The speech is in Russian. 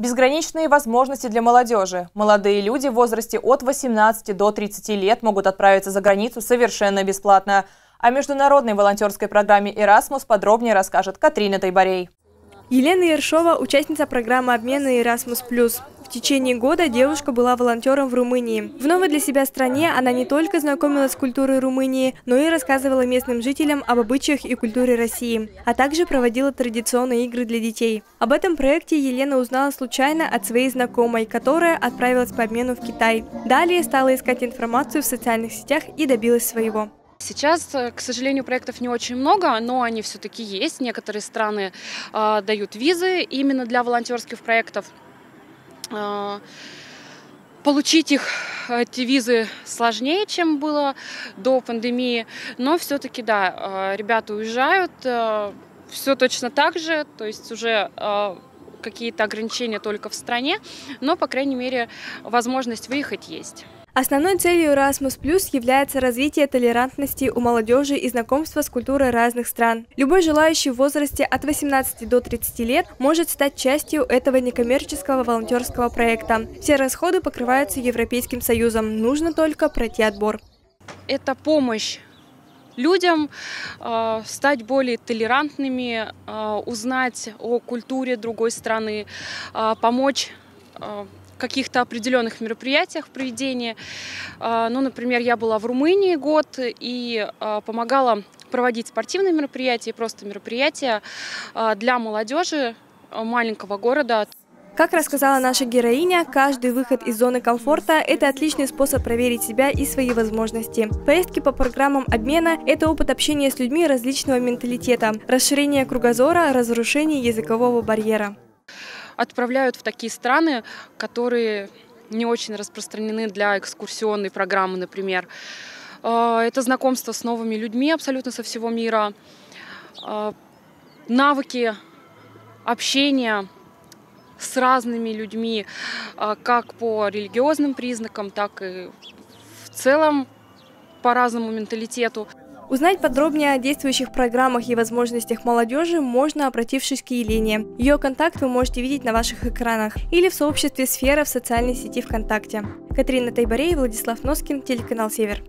Безграничные возможности для молодежи. Молодые люди в возрасте от 18 до 30 лет могут отправиться за границу совершенно бесплатно. О международной волонтерской программе Erasmus подробнее расскажет Катрина Тайбарей. Елена Ершова – участница программы обмена Erasmus+. В течение года девушка была волонтером в Румынии. В новой для себя стране она не только знакомилась с культурой Румынии, но и рассказывала местным жителям об обычаях и культуре России, а также проводила традиционные игры для детей. Об этом проекте Елена узнала случайно от своей знакомой, которая отправилась по обмену в Китай. Далее стала искать информацию в социальных сетях и добилась своего. Сейчас, к сожалению, проектов не очень много, но они все-таки есть. Некоторые страны дают визы именно для волонтерских проектов. Получить их, эти визы, сложнее, чем было до пандемии. Но все-таки, да, ребята уезжают. Все точно так же, то есть уже какие-то ограничения только в стране, но, по крайней мере, возможность выехать есть. Основной целью Erasmus+ является развитие толерантности у молодежи и знакомство с культурой разных стран. Любой желающий в возрасте от 18 до 30 лет может стать частью этого некоммерческого волонтерского проекта. Все расходы покрываются Европейским Союзом, нужно только пройти отбор. Это помощь людям стать более толерантными, узнать о культуре другой страны, помочь каких-то определенных мероприятиях в проведении. Ну, например, я была в Румынии год и помогала проводить спортивные мероприятия, просто мероприятия для молодежи маленького города. Как рассказала наша героиня, каждый выход из зоны комфорта – это отличный способ проверить себя и свои возможности. Поездки по программам обмена – это опыт общения с людьми различного менталитета, расширение кругозора, разрушение языкового барьера. Отправляют в такие страны, которые не очень распространены для экскурсионной программы, например. Это знакомство с новыми людьми абсолютно со всего мира, навыки общения с разными людьми, как по религиозным признакам, так и в целом по разному менталитету. Узнать подробнее о действующих программах и возможностях молодежи можно, обратившись к Елене. Ее контакт вы можете видеть на ваших экранах или в сообществе «Сфера» в социальной сети ВКонтакте. Катрина Тайбарей, Владислав Носкин, телеканал «Север».